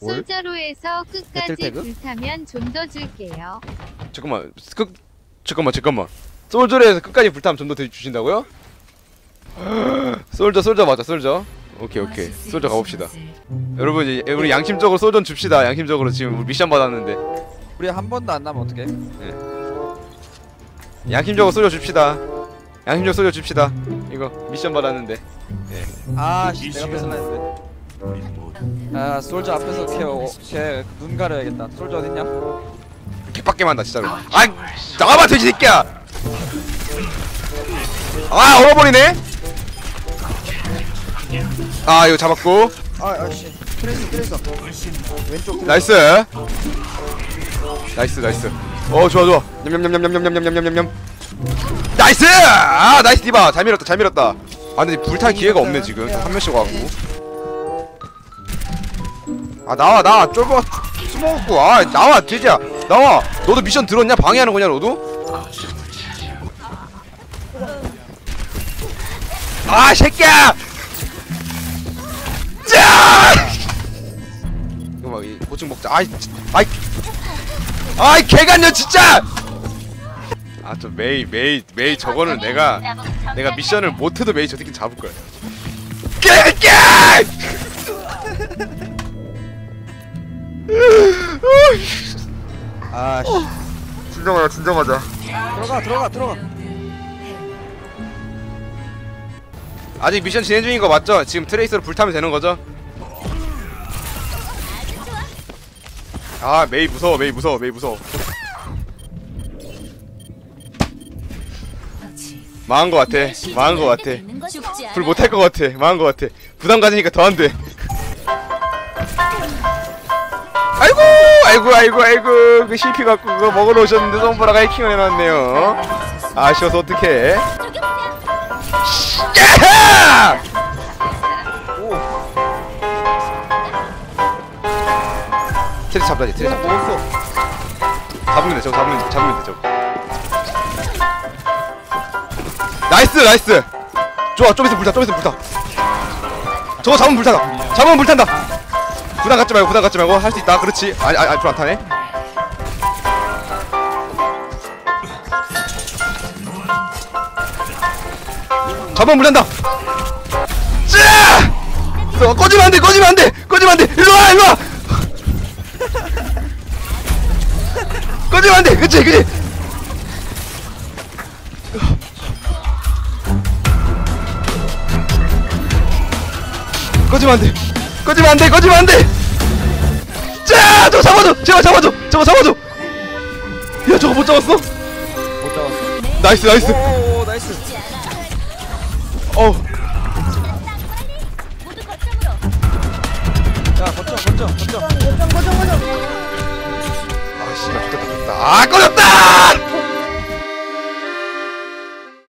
솔저로에서 끝까지 불타면 좀 더 줄게요. 잠깐만, 잠깐만. 솔저로에서 끝까지 불타면 좀 더 주신다고요? 솔저 맞아, 솔저. 오케이. 솔저 가봅시다. 여러분, 이제 우리 양심적으로 솔저 줍시다. 양심적으로 지금 우리 미션 받았는데. 우리 한 번도 안 남으면 어떡해? 네. 양심적으로 솔저 줍시다. 양심적으로 솔저 줍시다. 이거 미션 받았는데. 네. 아, 씨, 내가 뺏을라 했는데. 아, 솔저 앞에서 걔 눈 가려야겠다. 솔저 어딨냐? 개빡게 만다 진짜로. 아이, 나가봐 돼지 새끼야. 아, 얼어버리네. 아, 이거 잡았고. 아씨, 트레이서. 왼쪽. 나이스. 어, 좋아. 냠냠냠냠냠냠냠냠냠냠. 나이스! 아, 나이스 디바. 잘 밀었다. 아, 근데 불탈 기회가 없네 지금. 한 명씩 와갖고. 아, 나와 쫄보가 숨어갖고. 아, 나와 돼지야, 나와. 너도 미션 들었냐? 방해하는 거냐 너도? 아, 새끼야. 자, 이거 막 이 고충 먹자. 아이 개간녀 진짜. 아, 저 메이 저거는 내가 미션을 못해도 메이 저 새끼 잡을 거야. 개개. 아, 씨. 진정하자. 들어가. 아직 미션 진행 중인 거 맞죠? 지금 트레이서로 불타면 되는 거죠? 아, 메이 무서워. 망한 거 같아. 불 못할 거 같아. 부담 가지니까 더 안 돼. 아이고, 그 CP 갖고 그거 먹으러 오셨는데 손보라가 해킹을 해놨네요. 아쉬워서 어떡해. 야하! 트레 잡다지. 잡으면 돼, 저거. 나이스! 좋아, 좀 있으면 불타. 저거 잡으면 불탄다! 부담 갖지 말고 할 수 있다. 그렇지. 아니 좀 안 타네. 잡아 물린다. 자, 꺼지면 안 돼. 일로 와. 꺼지면 안 돼. 그치. 꺼지면 안 돼. 자, 저거 잡아줘. 제발 잡아줘. 야, 저거 못 잡았어. 나이스. 오, 나이스. 어우. 야, 거쳐. 아, 씨발, 죽겠다. 아, 꺼졌다.